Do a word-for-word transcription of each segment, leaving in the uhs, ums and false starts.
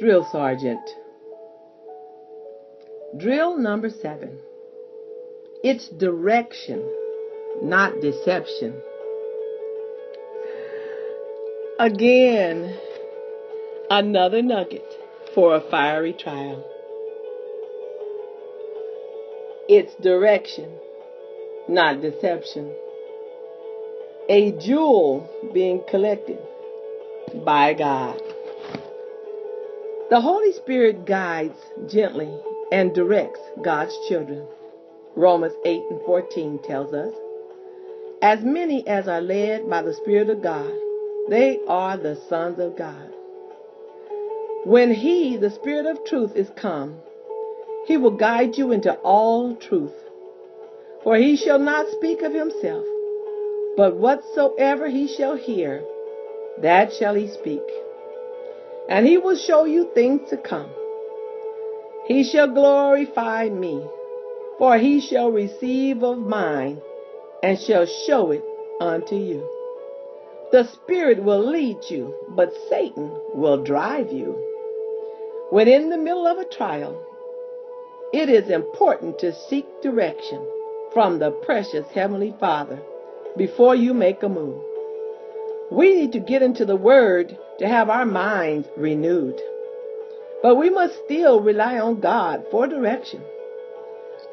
Drill Sergeant. Drill number seven. It's direction, not deception. Again, another nugget for a fiery trial. It's direction, not deception. A jewel being collected by God. The Holy Spirit guides gently and directs God's children. Romans eight and fourteen tells us, as many as are led by the Spirit of God, they are the sons of God. When He, the Spirit of truth, is come, He will guide you into all truth. For He shall not speak of Himself, but whatsoever He shall hear, that shall He speak. And He will show you things to come. He shall glorify me, for He shall receive of mine, and shall show it unto you. The Spirit will lead you, but Satan will drive you. When in the middle of a trial, it is important to seek direction from the precious Heavenly Father before you make a move. We need to get into the Word to have our minds renewed. But we must still rely on God for direction.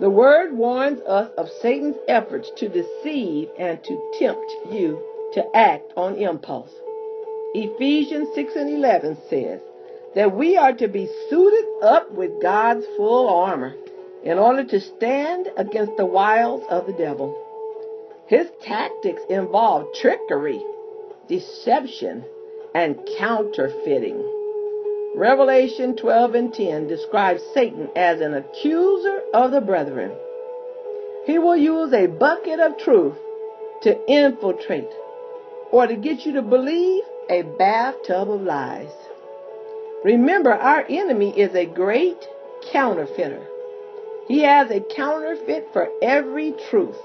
The Word warns us of Satan's efforts to deceive and to tempt you to act on impulse. Ephesians six and eleven says that we are to be suited up with God's full armor in order to stand against the wiles of the devil. His tactics involve trickery, deception, and counterfeiting. Revelation twelve and ten describes Satan as an accuser of the brethren. He will use a bucket of truth to infiltrate or to get you to believe a bathtub of lies. Remember, our enemy is a great counterfeiter. He has a counterfeit for every truth.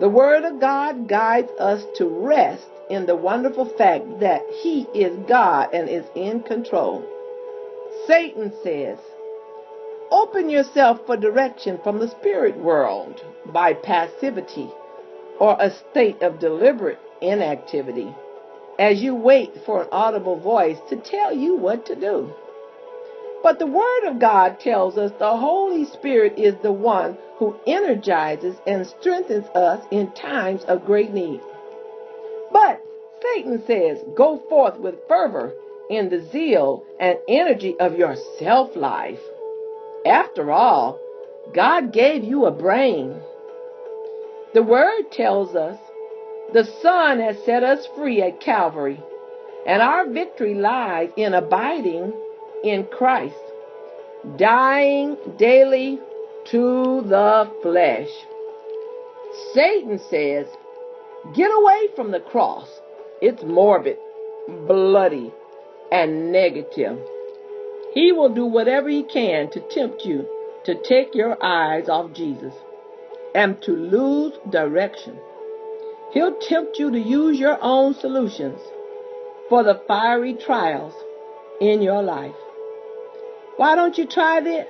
The Word of God guides us to rest in the wonderful fact that He is God and is in control. Satan says, open yourself for direction from the spirit world by passivity or a state of deliberate inactivity as you wait for an audible voice to tell you what to do. But the Word of God tells us the Holy Spirit is the one who energizes and strengthens us in times of great need. But Satan says, go forth with fervor in the zeal and energy of your self-life. After all, God gave you a brain. The Word tells us the Son has set us free at Calvary, and our victory lies in abiding in Christ, dying daily to the flesh. Satan says, get away from the cross. It's morbid, bloody, and negative. He will do whatever he can to tempt you to take your eyes off Jesus and to lose direction. He'll tempt you to use your own solutions for the fiery trials in your life. Why don't you try this?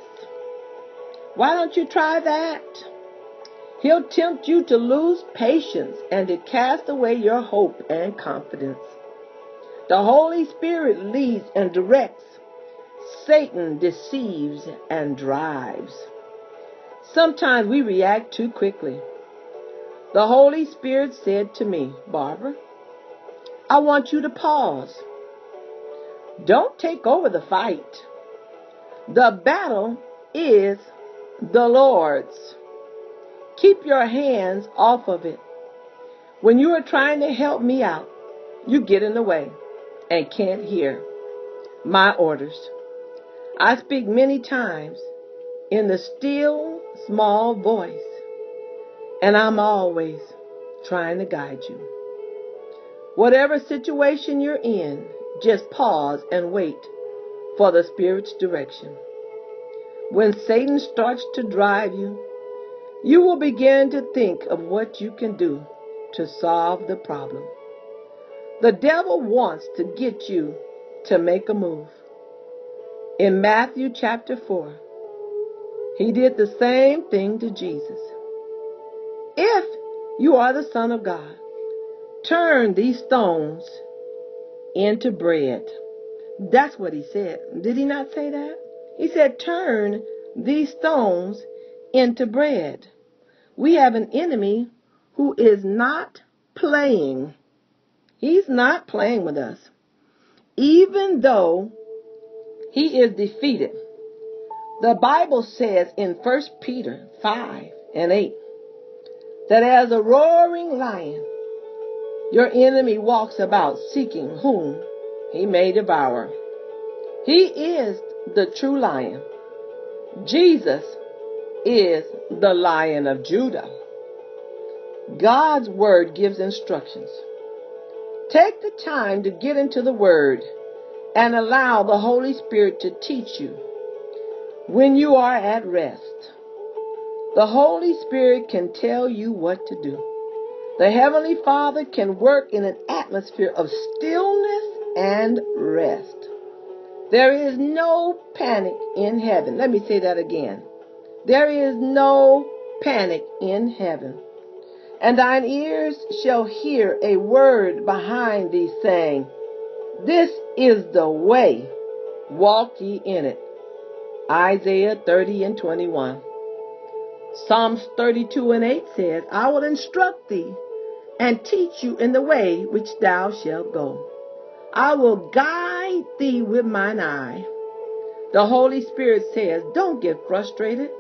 Why don't you try that? He'll tempt you to lose patience and to cast away your hope and confidence. The Holy Spirit leads and directs. Satan deceives and drives. Sometimes we react too quickly. The Holy Spirit said to me, Barbara, I want you to pause. Don't take over the fight. The battle is the Lord's. Keep your hands off of it. When you are trying to help me out, you get in the way and can't hear my orders. I speak many times in the still, small voice, and I'm always trying to guide you. Whatever situation you're in, just pause and wait for the Spirit's direction. When Satan starts to drive you, you will begin to think of what you can do to solve the problem. The devil wants to get you to make a move. In Matthew chapter four, he did the same thing to Jesus. If you are the Son of God, turn these stones into bread. That's what he said. Did he not say that? He said, turn these stones into bread. We have an enemy who is not playing. He's not playing with us. Even though he is defeated, the Bible says in First Peter five and eight that as a roaring lion, your enemy walks about seeking whom he may devour. He is the true lion. Jesus is the Lion of Judah. God's word gives instructions. Take the time to get into the word and allow the Holy Spirit to teach you. When you are at rest, the Holy Spirit can tell you what to do. The Heavenly Father can work in an atmosphere of stillness and rest. There is no panic in heaven. Let me say that again. There is no panic in heaven. And thine ears shall hear a word behind thee saying, this is the way, walk ye in it. Isaiah thirty and twenty-one. Psalms thirty-two and eight says, I will instruct thee and teach you in the way which thou shalt go. I will guide thee with mine eye. The Holy Spirit says, don't get frustrated.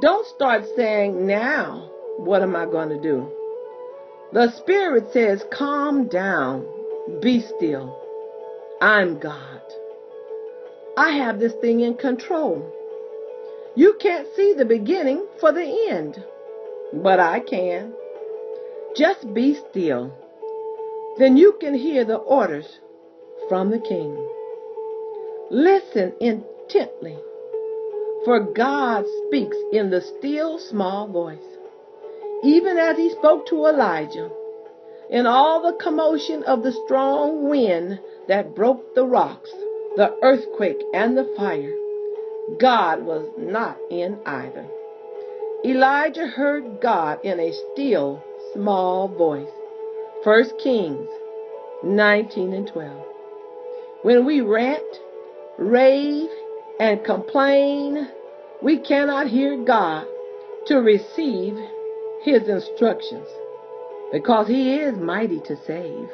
Don't start saying, now, what am I going to do? The Spirit says, calm down. Be still. I'm God. I have this thing in control. You can't see the beginning for the end, but I can. Just be still. Then you can hear the orders from the King. Listen intently, for God speaks in the still small voice, even as he spoke to Elijah. In all the commotion of the strong wind that broke the rocks, the earthquake, and the fire, God was not in either. Elijah heard God in a still, small voice. First Kings nineteen and twelve. When we rant, rave, and complain, we cannot hear God to receive his instructions, because he is mighty to save.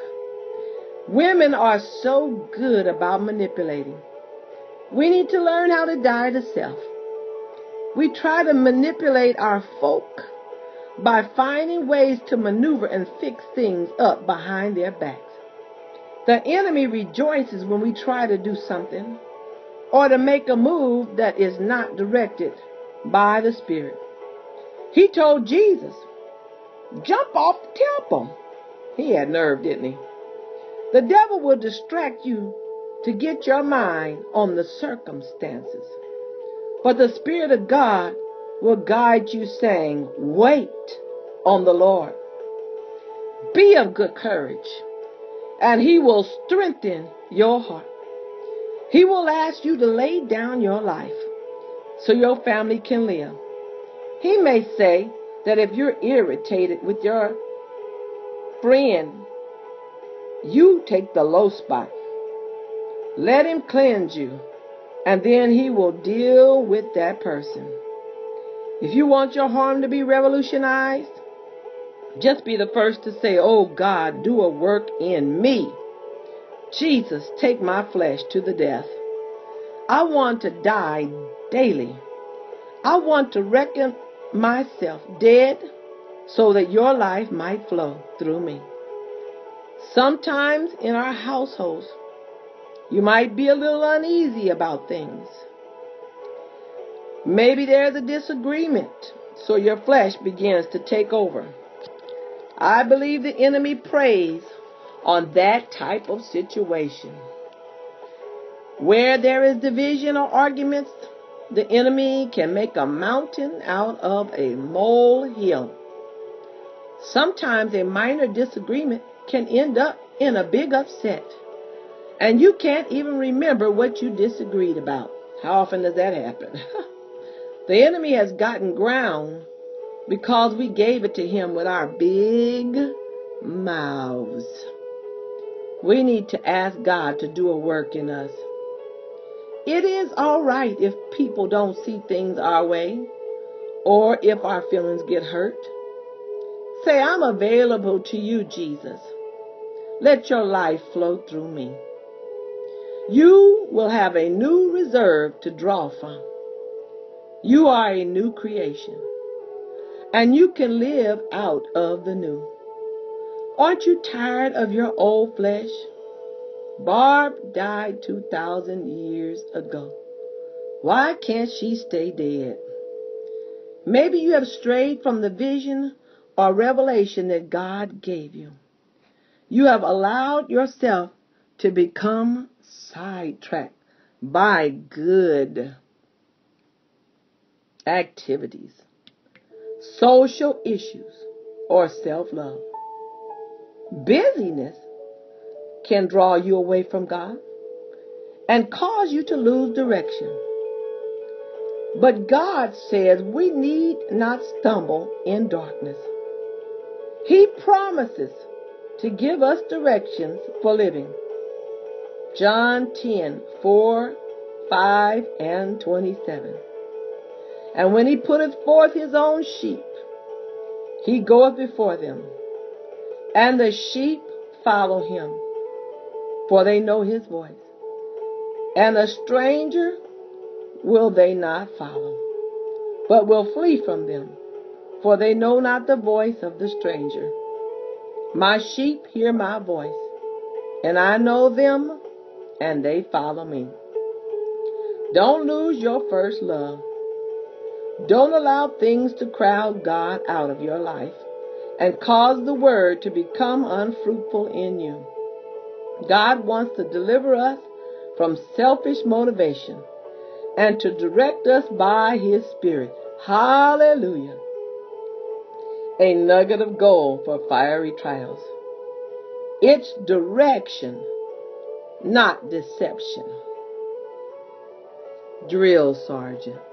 Women are so good about manipulating. We need to learn how to die to self. We try to manipulate our folk by finding ways to maneuver and fix things up behind their backs. The enemy rejoices when we try to do something or to make a move that is not directed by the Spirit. He told Jesus, jump off the temple. He had nerve, didn't he? The devil will distract you to get your mind on the circumstances. But the Spirit of God will guide you, saying, wait on the Lord. Be of good courage, and he will strengthen your heart. He will ask you to lay down your life so your family can live. He may say that if you're irritated with your friend, you take the low spot. Let him cleanse you, and then he will deal with that person. If you want your harm to be revolutionized, just be the first to say, oh God, do a work in me. Jesus, take my flesh to the death. I want to die daily. I want to reckon myself dead so that your life might flow through me. Sometimes in our households, you might be a little uneasy about things. Maybe there's a disagreement, so your flesh begins to take over. I believe the enemy preys on that type of situation. Where there is division or arguments, the enemy can make a mountain out of a molehill. Sometimes a minor disagreement can end up in a big upset. and you can't even remember what you disagreed about. How often does that happen? The enemy has gotten ground because we gave it to him with our big mouths. We need to ask God to do a work in us. It is all right if people don't see things our way or if our feelings get hurt. Say, I'm available to you, Jesus. Let your life flow through me. You will have a new reserve to draw from. You are a new creation, and you can live out of the new. Aren't you tired of your old flesh? Barb died two thousand years ago. Why can't she stay dead? Maybe you have strayed from the vision or revelation that God gave you. You have allowed yourself to become sidetracked by good activities, social issues, or self-love. Busyness can draw you away from God and cause you to lose direction. But God says we need not stumble in darkness. He promises to give us directions for living. John ten, four, five, and twenty-seven. And when he putteth forth his own sheep, he goeth before them, and the sheep follow him, for they know his voice. And a stranger will they not follow, but will flee from them, for they know not the voice of the stranger. My sheep hear my voice, and I know them, and they follow me. Don't lose your first love. Don't allow things to crowd God out of your life and cause the word to become unfruitful in you. God wants to deliver us from selfish motivation and to direct us by his Spirit. Hallelujah. A nugget of gold for fiery trials. It's direction, not deception. Drill Sergeant.